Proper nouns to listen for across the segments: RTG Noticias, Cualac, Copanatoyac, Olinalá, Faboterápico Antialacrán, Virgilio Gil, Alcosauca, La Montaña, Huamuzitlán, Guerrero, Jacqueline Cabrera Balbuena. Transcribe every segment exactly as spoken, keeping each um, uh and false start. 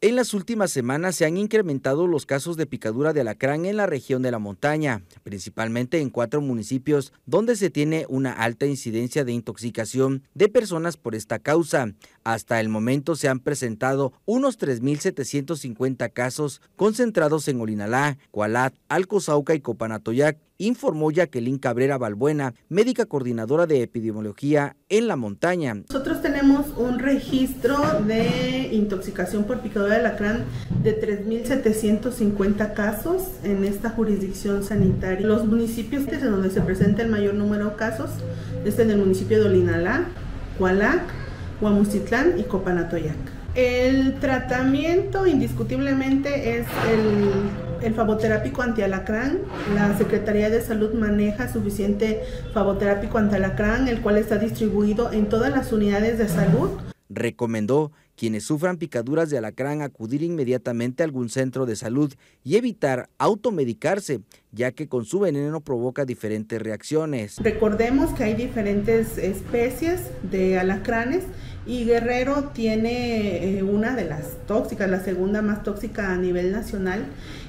En las últimas semanas se han incrementado los casos de picadura de alacrán en la región de la montaña, principalmente en cuatro municipios donde se tiene una alta incidencia de intoxicación de personas por esta causa. Hasta el momento se han presentado unos tres mil setecientos cincuenta casos concentrados en Olinalá, Cualac, Alcosauca y Copanatoyac, informó Jacqueline Cabrera Balbuena, médica coordinadora de epidemiología en la montaña. Nosotros tenemos un registro de intoxicación por picadura de alacrán de tres mil setecientos cincuenta casos en esta jurisdicción sanitaria. Los municipios en donde se presenta el mayor número de casos es en el municipio de Olinalá, Cualac, Huamuzitlán y Copanatoyac. El tratamiento indiscutiblemente es el... El faboterápico antialacrán. La Secretaría de Salud maneja suficiente faboterápico antialacrán, el cual está distribuido en todas las unidades de salud. Recomendó quienes sufran picaduras de alacrán acudir inmediatamente a algún centro de salud y evitar automedicarse, ya que con su veneno provoca diferentes reacciones. Recordemos que hay diferentes especies de alacranes y Guerrero tiene una de las tóxicas, la segunda más tóxica a nivel nacional,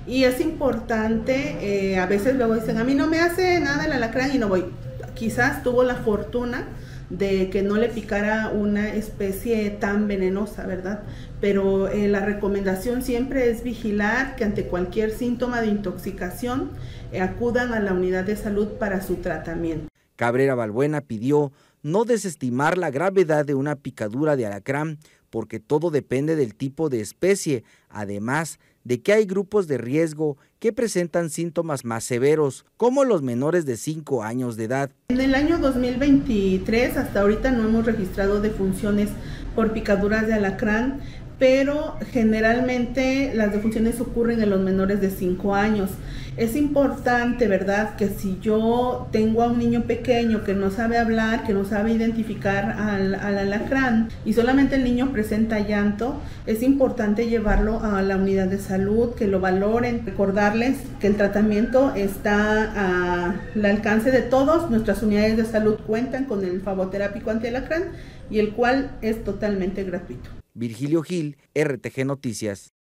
y es importante, eh, a veces luego dicen, a mí no me hace nada el alacrán y no voy. Quizás tuvo la fortuna de que no le picara una especie tan venenosa, ¿verdad? Pero eh, la recomendación siempre es vigilar que ante cualquier síntoma de intoxicación eh, acudan a la unidad de salud para su tratamiento. Cabrera Balbuena pidió no desestimar la gravedad de una picadura de alacrán, porque todo depende del tipo de especie, además de que hay grupos de riesgo que presentan síntomas más severos, como los menores de cinco años de edad. En el año dos mil veintitrés hasta ahorita no hemos registrado defunciones por picaduras de alacrán, pero generalmente las defunciones ocurren en los menores de cinco años. Es importante, ¿verdad?, que si yo tengo a un niño pequeño que no sabe hablar, que no sabe identificar al, al alacrán y solamente el niño presenta llanto, es importante llevarlo a la unidad de salud, que lo valoren, recordarles que el tratamiento está al alcance de todos. Nuestras unidades de salud cuentan con el faboterápico antialacrán y el cual es totalmente gratuito. Virgilio Gil, R T G Noticias.